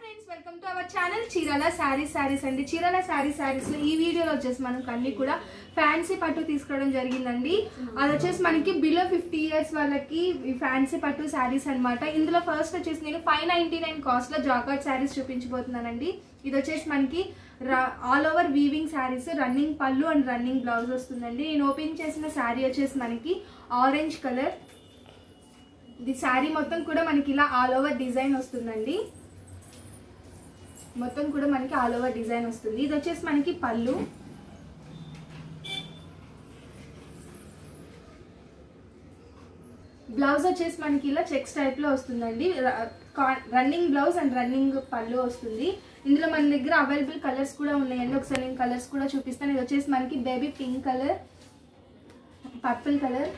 friends welcome to our channel Chirala sari saris अंडी चीराला सारी सारीस लो ई वीडियो लो जस्ट मन कन्नी कूडा फैंसी पट्टू तीसुकोवడం జరిగిందండి అది వచ్చేసి మనకి బిలో 50 ఇయర్స్ వాళ్ళకి ఫ్యాన్సీ పట్టు సారీస్ అన్నమాట ఇందులో ఫస్ట్ వచ్చేసి నేను 599 కాస్ట్ లో జాకార్డ్ సారీస్ చూపించబోతున్నానండి ఇది వచ్చేసి మనకి all over weaving saris running pallu and running blouse వస్తుందండి నేను ఓపెన్ చేసిన సారీ వచ్చేసి మనకి ఆరెంజ్ కలర్ ఇది సారీ మొత్తం కూడా మనకి ఇలా ఆల్ ఓవర్ డిజైన్ వస్తుందండి మొత్తం కూడా మనకి ఆల్ ఓవర్ డిజైన్ వస్తుంది ఇది వచ్చేసి మనకి పల్లు బ్లౌజ్ వచ్చేసి మనకి ఇలా చెక్స్ టైప్ లో వస్తుందండి running blouse and running pallu వస్తుంది ఇందులో మన దగ్గర అవైలబుల్ కలర్స్ కూడా ఉన్నాయండి ఒకసారి నేను కలర్స్ కూడా చూపిస్తాను ఇది వచ్చేసి మనకి baby pink colour purple colour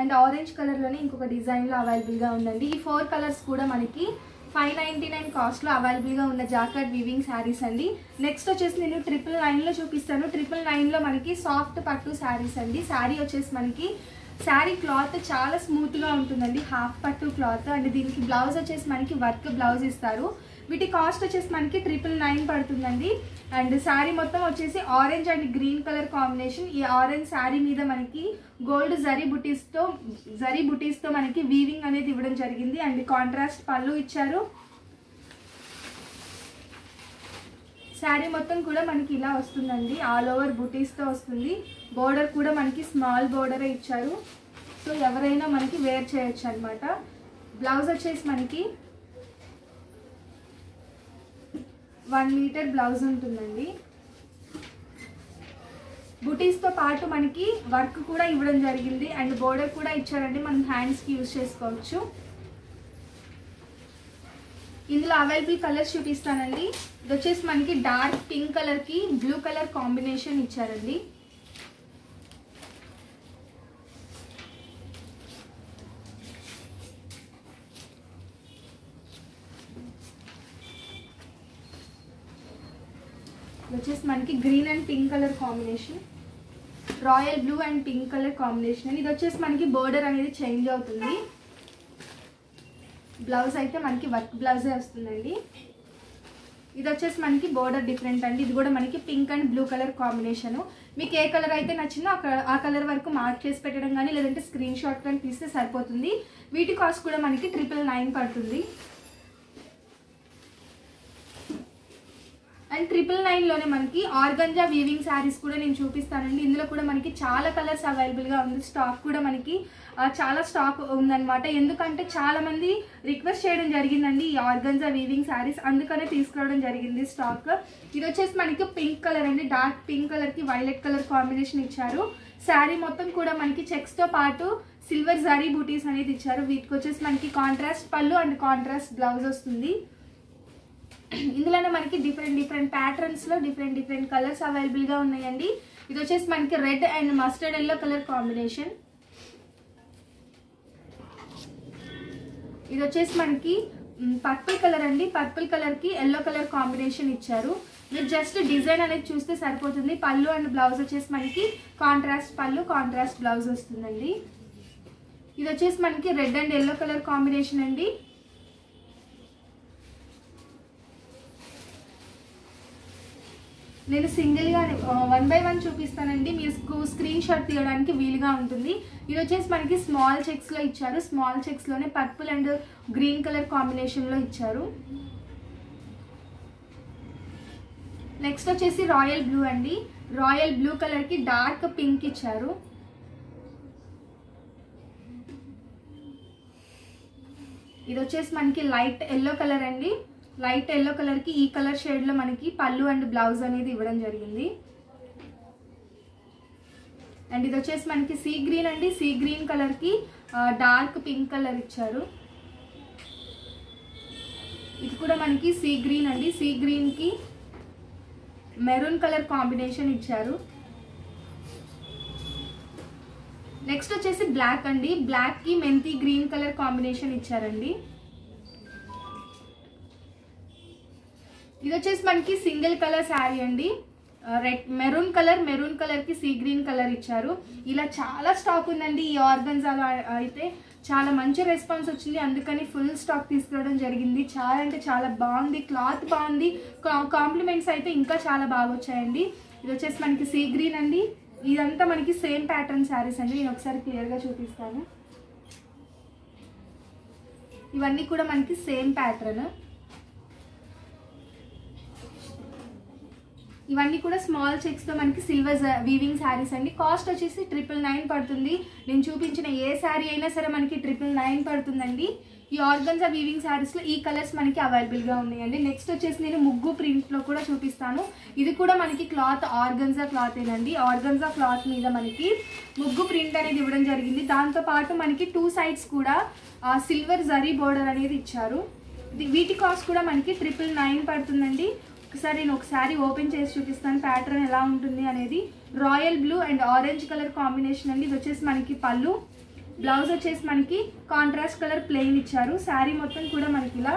and orange colour లోనే ఇంకొక డిజైన్ లో అవైలబుల్ గా ఉందండి ఈ ఫోర్ కలర్స్ కూడా మనకి 599 కాస్ట్ లో అవైలబుల్ గా ఉన్న జాకార్డ్ వీవింగ్ సారీస్ అండి నెక్స్ట్ వచ్చేసి నేను 999 లో చూపిస్తాను 999 లో మనకి సాఫ్ట్ పట్టు సారీస్ అండి సారీ వచ్చేసి మనకి सारी क्लॉथ चाला स्मूथ గా ఉంటుందండి హాఫ్ పట్టు క్లాత్ అండ్ దీనికి బ్లౌజ్ వచ్చేసి మనకి వర్క్ బ్లౌజ్ ఇస్తారు వీటి కాస్ట్ వచ్చేసి మనకి 999 పడుతుందండి అండ్ సారీ మొత్తం వచ్చేసి orange and green colour combination ఈ ఆరెంజ్ సారీ మీద మనకి గోల్డ్ జరీ బుటీస్ తో మనకి వీవింగ్ అనేది ఇవ్వడం జరిగింది అండ్ కాంట్రాస్ట్ పల్లు ఇచ్చారు सारी మొత్తం కూడా మనకి ఇలా వస్తుందండి ఆల్ ఓవర్ బూటీస్ తో వస్తుంది బోర్డర్ కూడా మనకి స్మాల్ బోర్డర్ ఇచ్చారు సో ఎవరైనా మనకి వేర్ చేయొచ్చు అన్నమాట బ్లౌజ్ వచ్చేసి మనకి 1 మీటర్ బ్లౌజ్ ఉంటుందండి బూటీస్ తో పాటు మనకి వర్క్ కూడా ఇవ్వడం జరిగింది అండ్ బోర్డర్ కూడా ఇచ్చారండి మనం హ్యాండ్స్ కి యూస్ చేసుకోవచ్చు ఇందులో అవైలబుల్ కలర్స్ చూపిస్తానండి ఇది వచ్చేసి మనకి డార్క్ పింక్ కలర్ కి బ్లూ కలర్ కాంబినేషన్ ఇచ్చారండి ఇది వచ్చేసి మనకి green and pink colour combination royal blue and pink colour combination ఇది వచ్చేసి మనకి బోర్డర్ అనేది చేంజ్ అవుతుంది బ్లౌజ్ అయితే మనకి వర్క్ బ్లౌజే వస్తుందండి ఇది వచ్చేసి మనకి బోర్డర్ డిఫరెంట్ అండి ఇది కూడా మనకి pink and blue colour combination మీకు ఏ కలర్ అయితే నచ్చినా ఆ కలర్ వరకు మార్క్ చేసి పెట్టడం కానీ లేదంటే స్క్రీన్ షాట్ కానీ తీస్తే సరిపోతుంది వీటి కాస్ట్ కూడా మనకి 999 పడుతుంది అండ్ 999లోనే మనకి ఆర్గంజా వీవింగ్ సారీస్ కూడా నేను చూపిస్తానండి ఇందులో కూడా మనకి చాలా కలర్స్ అవైలబుల్ గా ఉంది స్టాక్ కూడా మనకి చాలా స్టాక్ ఉందన్నమాట ఎందుకంటే చాలా మంది రిక్వెస్ట్ చేయడం జరిగిందండి ఈ ఆర్గంజా వీవింగ్ సారీస్ అందుకనే తీసుకురావడం జరిగింది స్టాక్ ఇది వచ్చేసి మనకి పింక్ కలర్ అండి డార్క్ పింక్ కలర్ కి వైలెట్ కలర్ కాంబినేషన్ ఇచ్చారు సారీ మొత్తం కూడా మనకి చెక్స్ తో పాటు సిల్వర్ జరీ బూటీస్ అనేది ఇచ్చారు వీటికి వచ్చేసి మనకి కాంట్రాస్ట్ పళ్ళు అండ్ కాంట్రాస్ట్ బ్లౌజ్ వస్తుంది ఇందులోనే మనకి డిఫరెంట్ ప్యాటర్న్స్ లో డిఫరెంట్ కలర్స్ అవైలబుల్ గా ఉన్నాయండి ఇది వచ్చేసి మనకి red and mustard yellow colour combination ఇది వచ్చేసి మనకి పర్పుల్ కలర్ అండి పర్పుల్ కలర్ కి ఎల్లో కలర్ కాంబినేషన్ ఇచ్చారు మీరు జస్ట్ డిజైన్ అనేది చూస్తే సరిపోతుంది పళ్ళు అండ్ బ్లౌజ్ వచ్చేసి మనకి కాంట్రాస్ట్ పళ్ళు కాంట్రాస్ట్ బ్లౌజ్ వస్తుందండి ఇది వచ్చేసి మనకి red and yellow colour combination అండి నేను సింగిల్ గా 1 by 1 చూపిస్తానండి మీకు స్క్రీన్ షాట్ తీయడానికి వీలుగా ఉంటుంది ఇది వచ్చేసి మనకి స్మాల్ చెక్స్ లో ఇచ్చారు స్మాల్ చెక్స్ లోనే purple and green colour combination లో ఇచ్చారు నెక్స్ట్ వచ్చేసి రాయల్ బ్లూ అండి రాయల్ బ్లూ కలర్ కి డార్క్ పింక్ ఇచ్చారు ఇది వచ్చేసి మనకి లైట్ ఎల్లో కలర్ అండి లైట్ ఎల్లో కలర్ కి ఈ కలర్ షేడ్ లో మనకి పల్లు అండ్ బ్లౌజ్ అనేది ఇవ్వడం జరిగింది అండ్ ఇది వచ్చేసి మనకి సీ గ్రీన్ అండి సీ గ్రీన్ కలర్ కి డార్క్ పింక్ కలర్ ఇచ్చారు ఇది కూడా మనకి సీ గ్రీన్ అండి సీ గ్రీన్ కి మెరూన్ కలర్ కాంబినేషన్ ఇచ్చారు నెక్స్ట్ వచ్చేసి బ్లాక్ అండి బ్లాక్ కి మెంతి గ్రీన్ కలర్ కాంబినేషన్ ఇచ్చారండి ఇది వచ్చేసి మనకి సింగిల్ కలర్ సారీ అండి రెడ్ మెరూన్ కలర్ కి సీ గ్రీన్ కలర్ ఇచ్చారు ఇలా చాలా స్టాక్ ఉందండి ఈ ఆర్గన్జాలో అయితే చాలా మంచి రెస్పాన్స్ వచ్చింది అందుకని ఫుల్ స్టాక్ తీసుకోవడం జరిగింది చాలా అంటే చాలా బాగుంది క్లాత్ బాగుంది కాంప్లిమెంట్స్ అయితే ఇంకా చాలా బాగా వచ్చాయండి ఇది వచ్చేసి మనకి సీ గ్రీన్ అండి ఇదంతా మనకి సేమ్ ప్యాటర్న్ సారీస్ అండి నేను ఒకసారి క్లియర్ గా చూపిస్తాను ఇవన్నీ కూడా మనకి సేమ్ ప్యాటర్న్ ఇవన్నీ కూడా స్మాల్ చెక్స్ తో మనకి సిల్వర్ వీవింగ్ సారీస్ అండి కాస్ట్ వచ్చేసి 999 పడుతుంది నేను చూపించిన ఏ సారీ అయినా సరే మనకి 999 పడుతుందండి ఈ ఆర్గన్జా వీవింగ్ సారీస్ లో ఈ కలర్స్ మనకి అవైలబుల్ గా ఉన్నాయండి నెక్స్ట్ వచ్చేసి నేను ముగ్గు ప్రింట్ లో కూడా చూపిస్తాను ఇది కూడా మనకి క్లాత్ ఆర్గన్జా క్లాత్ ఏనండి ఆర్గన్జా క్లాత్ మీద మనకి ముగ్గు ప్రింట్ అనేది ఇవ్వడం జరిగింది దాంతో పాటు మనకి 2 సైడ్స్ కూడా సిల్వర్ జరీ బోర్డర్ అనేది ఇచ్చారు వీటి కాస్ట్ కూడా మనకి 999 పడుతుందండి ఒకసారి నేను ఒకసారి ఓపెన్ చేసి చూపిస్తాను ప్యాటర్న్ ఎలా ఉంటుంది అనేది royal blue and orange colour combination అండి ఇది వచ్చేసి మనకి పళ్ళు బ్లౌజ్ వచ్చేసి మనకి కాంట్రాస్ట్ కలర్ ప్లెయిన్ ఇచ్చారు శారీ మొత్తం కూడా మనకి ఇలా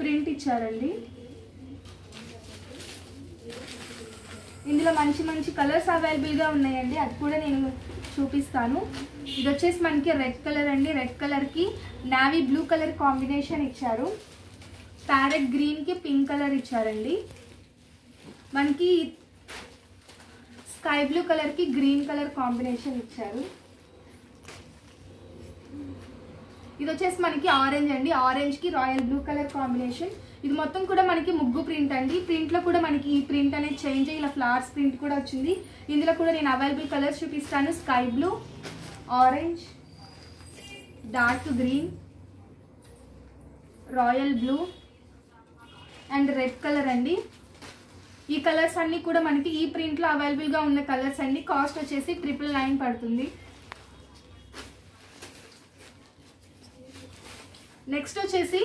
ప్రింట్ ఇచ్చారండి ఇందులో మంచి మంచి కలర్స్ అవైలబుల్గా ఉన్నాయండి అది కూడా నేను చూపిస్తాను ఇది వచ్చేసి మనకి రెడ్ కలర్ అండి రెడ్ కలర్కి నావీ బ్లూ కలర్ కాంబినేషన్ ఇచ్చారు पैरेट ग्रीन की पिंक कलर इच्छारंडी मन की स्काई ब्लू कलर की ग्रीन कलर कांबिनेशन इच्छारू इदोचेस मन की ऑरेंज अंडी ऑरेंज की रॉयल ब्लू कलर कांबिनेशन ఇది మొత్తం కూడా మనకి ముగ్గు ప్రింట్ అండి ప్రింట్ లో కూడా మనకి ఈ ప్రింట్ అనేది చేంజ్ అయ్యి ఇలా ఫ్లవర్స్ ప్రింట్ కూడా వచ్చింది ఇందులో కూడా నేను అవైలబుల్ కలర్స్ చూపిస్తాను sky blue orange dark green royal blue and red colour అండి ఈ కలర్స్ అన్నీ కూడా మనకి ఈ ప్రింట్లో అవైలబుల్గా ఉన్న కలర్స్ అండి కాస్ట్ వచ్చేసి 999 పడుతుంది నెక్స్ట్ వచ్చేసి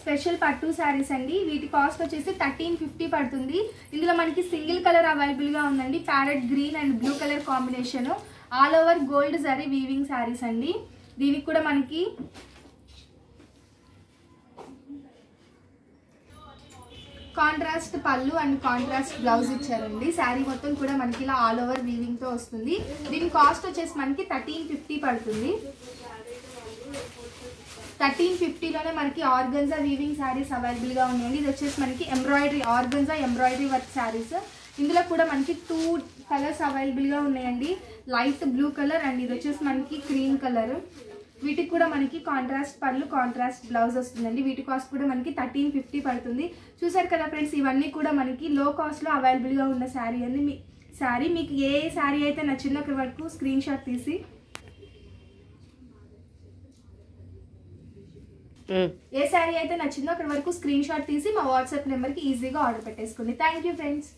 స్పెషల్ పట్టు శారీస్ అండి వీటి కాస్ట్ వచ్చేసి 1350 పడుతుంది ఇందులో మనకి సింగిల్ కలర్ అవైలబుల్గా ఉందండి parrot green and blue colour combination all over gold zari weaving saris అండి దీనికి కూడా మనకి కాంట్రాస్ట్ పళ్ళు అండ్ కాంట్రాస్ట్ బ్లౌజ్ ఇచ్చారండి శారీ మొత్తం కూడా మనకి ఇలా ఆల్ ఓవర్ వీవింగ్తో వస్తుంది దీని కాస్ట్ వచ్చేసి మనకి 1350 పడుతుంది 1350లోనే మనకి ఆర్గన్జా వీవింగ్ శారీస్ అవైలబుల్గా ఉన్నాయండి ఇది వచ్చేసి మనకి embroidery organza embroidery work saris ఇందులో కూడా మనకి 2 కలర్స్ అవైలబుల్గా ఉన్నాయండి లైట్ బ్లూ కలర్ అండ్ ఇది వచ్చేసి మనకి క్రీమ్ కలర్ వీటికి కూడా మనకి కాంట్రాస్ట్ పళ్ళు కాంట్రాస్ట్ బ్లౌజ్ వస్తుందండి వీటి కాస్ట్ కూడా మనకి 1350 పడుతుంది చూసారు కదా ఫ్రెండ్స్ ఇవన్నీ కూడా మనకి లో కాస్ట్లో అవైలబుల్గా ఉన్న శారీ అండి మీ శారీ మీకు ఏ శారీ అయితే నచ్చిందో ఒక వరకు స్క్రీన్ షాట్ తీసి మా వాట్సాప్ నెంబర్కి ఈజీగా ఆర్డర్ పెట్టేసుకోండి థ్యాంక్ యూ ఫ్రెండ్స్